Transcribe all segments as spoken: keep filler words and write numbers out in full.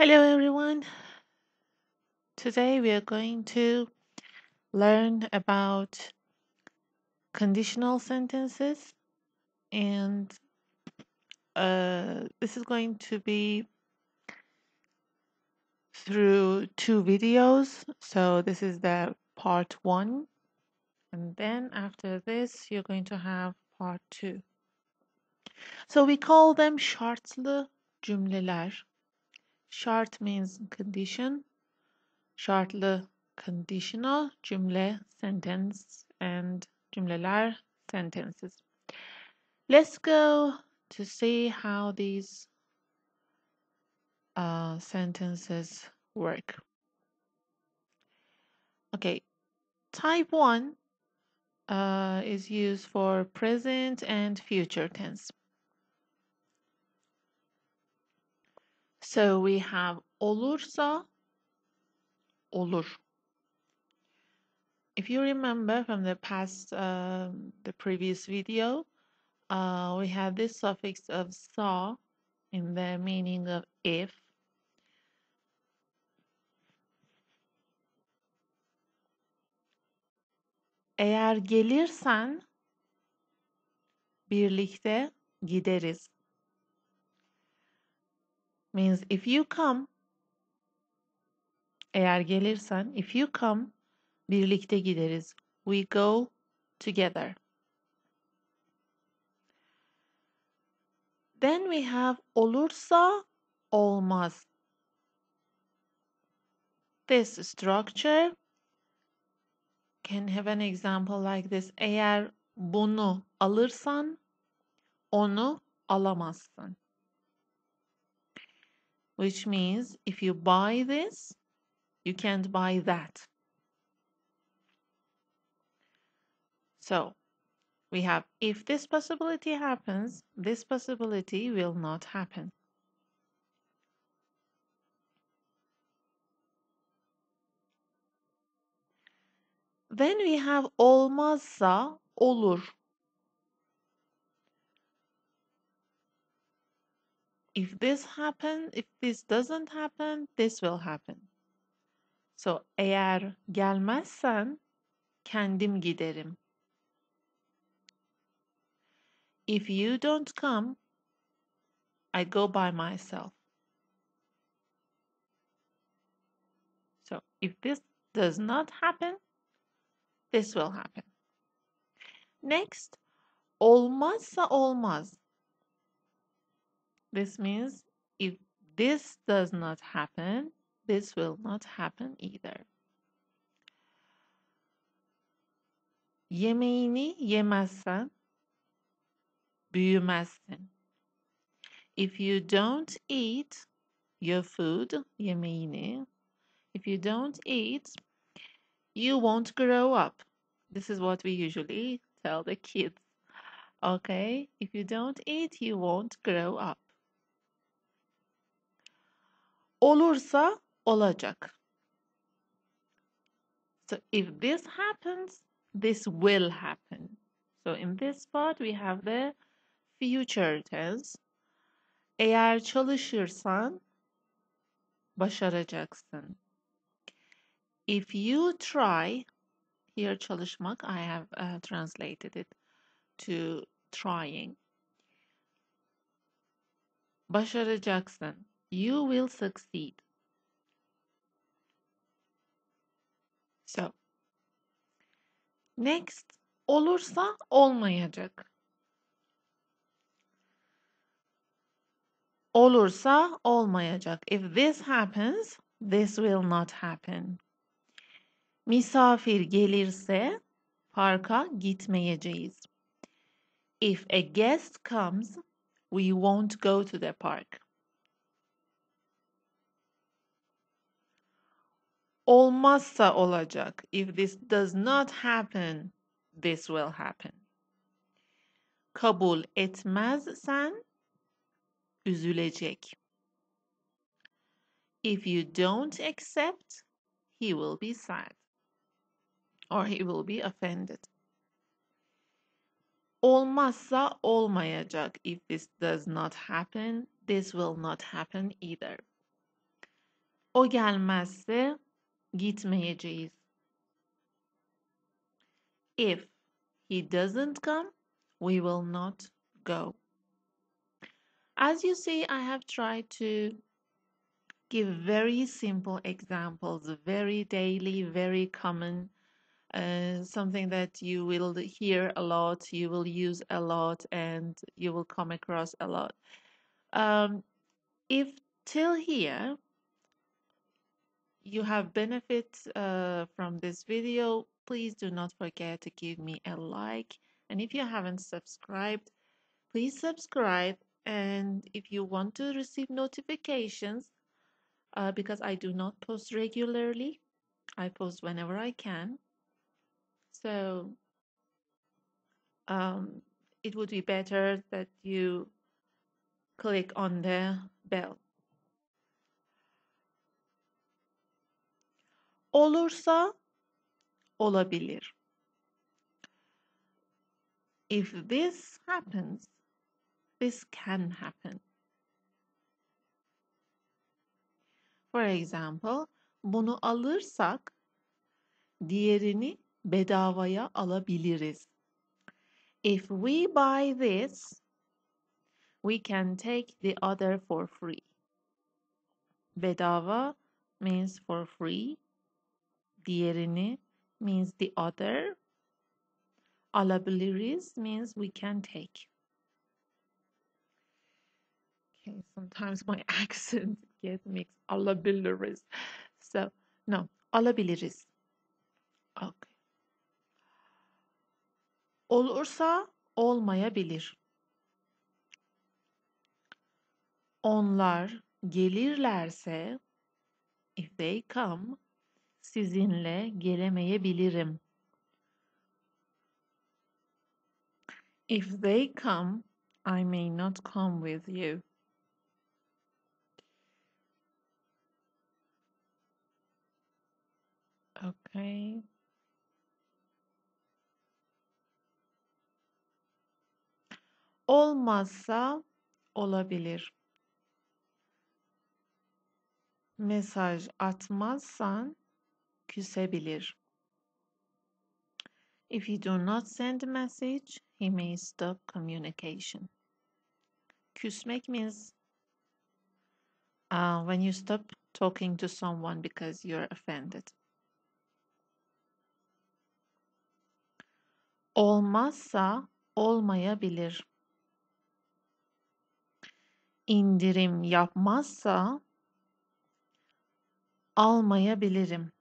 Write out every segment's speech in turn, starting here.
Hello everyone. Today we are going to learn about conditional sentences, and uh, this is going to be through two videos. So this is the part one, and then after this you're going to have part two. So we call them şartlı cümleler. Şart means condition. Şartlı, conditional, cümle, sentence, and cümleler, sentences. Let's go to see how these uh, sentences work. Okay, type one uh, is used for present and future tense. So we have olursa, olur. If you remember from the past, uh, the previous video, uh, we had this suffix of sa in the meaning of if. Eğer gelirsen, birlikte gideriz. Means if you come, eğer gelirsen, if you come, birlikte gideriz. We go together. Then we have olursa, olmaz. This structure can have an example like this. Eğer bunu alırsan, onu alamazsın. Which means if you buy this, you can't buy that. So we have if this possibility happens, this possibility will not happen. Then we have olmazsa, olur. If this happens, if this doesn't happen, this will happen. So, eğer gelmezsen, kendim giderim. If you don't come, I go by myself. So, if this does not happen, this will happen. Next, olmazsa olmaz. This means if this does not happen, this will not happen either. Yemeğini yemezsen, büyümezsin. If you don't eat your food, yemeğini, if you don't eat, you won't grow up. This is what we usually tell the kids. Okay, if you don't eat, you won't grow up. Olursa olacak. So if this happens, this will happen. So in this part we have the future tense. Eğer çalışırsan başaracaksın. If you try, here çalışmak, I have uh, translated it to trying. Başaracaksın. You will succeed. So, next, olursa olmayacak. Olursa olmayacak. If this happens, this will not happen. Misafir gelirse parka gitmeyeceğiz. If a guest comes, we won't go to the park. Olmazsa olacak. If this does not happen, this will happen. Kabul etmezsen, üzülecek. If you don't accept, he will be sad. Or he will be offended. Olmazsa olmayacak. If this does not happen, this will not happen either. O gelmezse gitmeyeceğiz. If he doesn't come, we will not go. As you see, I have tried to give very simple examples, very daily, very common, uh, something that you will hear a lot, you will use a lot, and you will come across a lot. Um, if till here you have benefit uh, from this video, please do not forget to give me a like. And if you haven't subscribed, please subscribe. And if you want to receive notifications, uh, because I do not post regularly, I post whenever I can. So um, it would be better that you click on the bell. Olursa, olabilir. If this happens, this can happen. For example, bunu alırsak, diğerini bedavaya alabiliriz. If we buy this, we can take the other for free. Bedava means for free. Diğerini means the other. Alabiliriz means we can take. Okay, sometimes my accent gets mixed. Alabiliriz. So, no, alabiliriz. Okay. Olursa olmayabilir. Onlar gelirlerse, if they come, sizinle gelemeyebilirim. If they come, I may not come with you. Okay. Olmazsa olabilir. Mesaj atmazsan küsebilir. If you do not send a message, he may stop communication. Küsmek means uh, when you stop talking to someone because you're offended. Olmazsa olmayabilir. İndirim yapmazsa almayabilirim.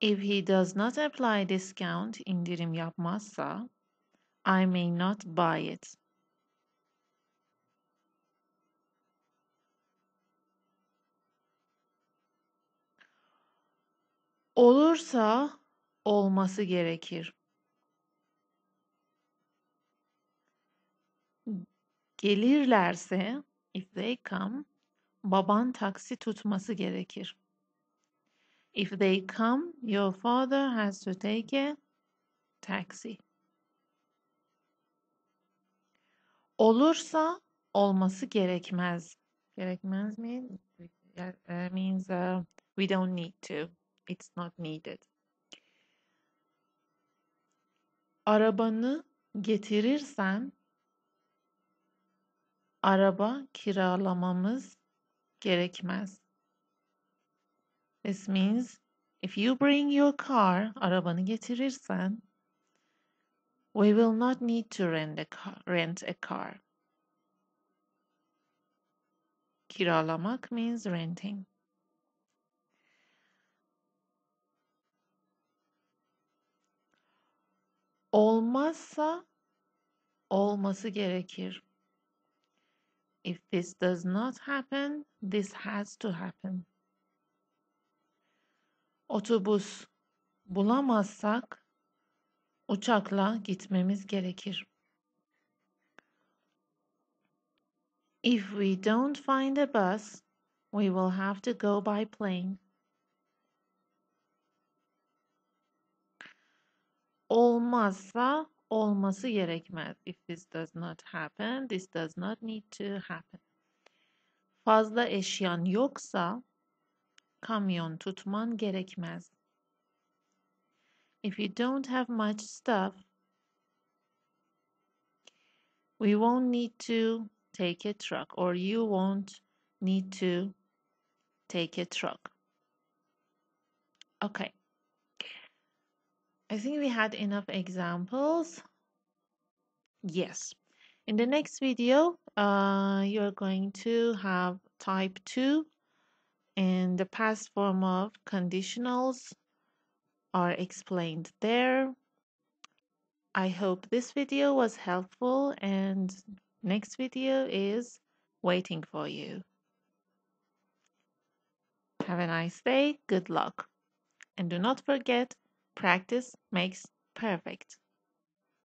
If he does not apply discount, indirim yapmazsa, I may not buy it. Olursa olması gerekir. Gelirlerse, if they come, baban taksi tutması gerekir. If they come, your father has to take a taxi. Olursa olması gerekmez. Gerekmez means, uh, means uh, we don't need to. It's not needed. Arabanı getirirsen, araba kiralamamız gerekmez. This means if you bring your car, arabanı getirirsen, we will not need to rent a car. Rent a car. Kiralamak means renting. Olmazsa olması gerekir. If this does not happen, this has to happen. Otobüs bulamazsak uçakla gitmemiz gerekir. If we don't find a bus, we will have to go by plane. Olmazsa olması gerekmez. If this does not happen, this does not need to happen. Fazla eşyan yoksa kamyon tutman gerekmez. If you don't have much stuff, we won't need to take a truck, or you won't need to take a truck. Okay. I think we had enough examples. Yes. In the next video, uh, you're going to have type two and the past form of conditionals are explained there. I hope this video was helpful, and next video is waiting for you. Have a nice day, good luck, and do not forget, practice makes perfect.